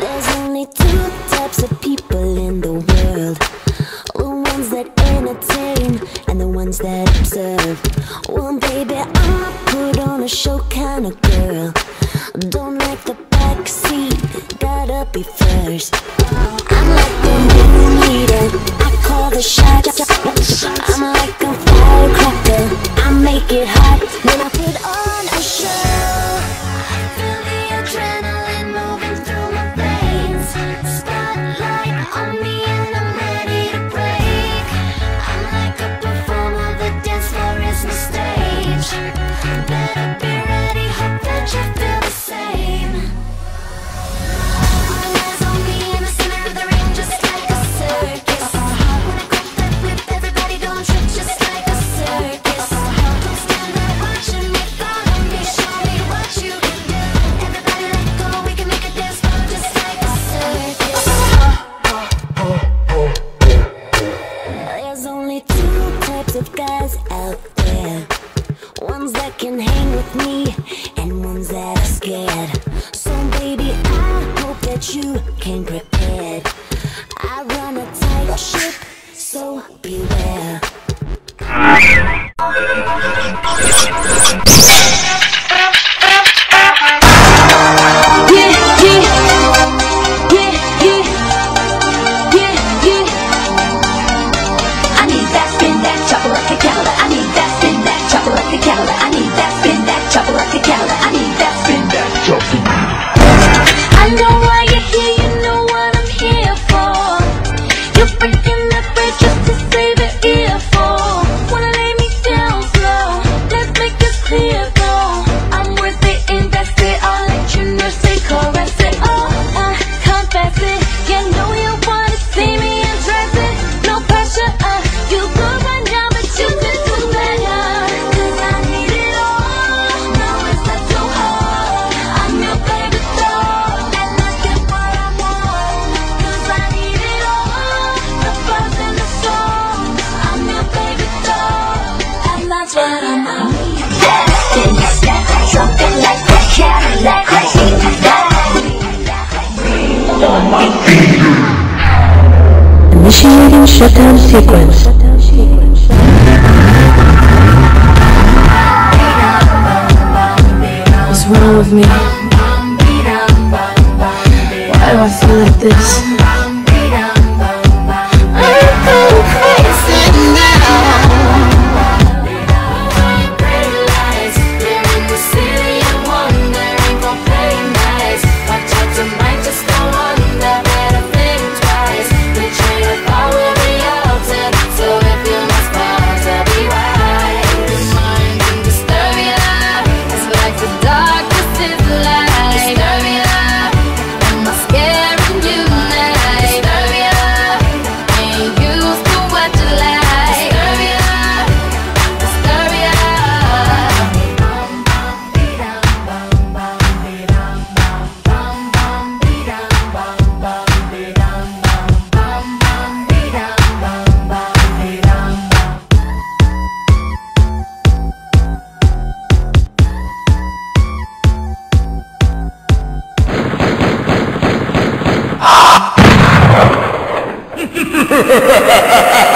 There's only two types of people in the world: the ones that entertain and the ones that observe. Well, baby, I'm a put on a show kind of girl. Don't like the backseat, gotta be first. I'm like the movie leader, I call the shots. I'm like a firecracker, I make it hot when I put on a show. Initiating shutdown sequence. What's wrong with me? Why do I feel like this? I'm going crazy now. Ha ha ha ha!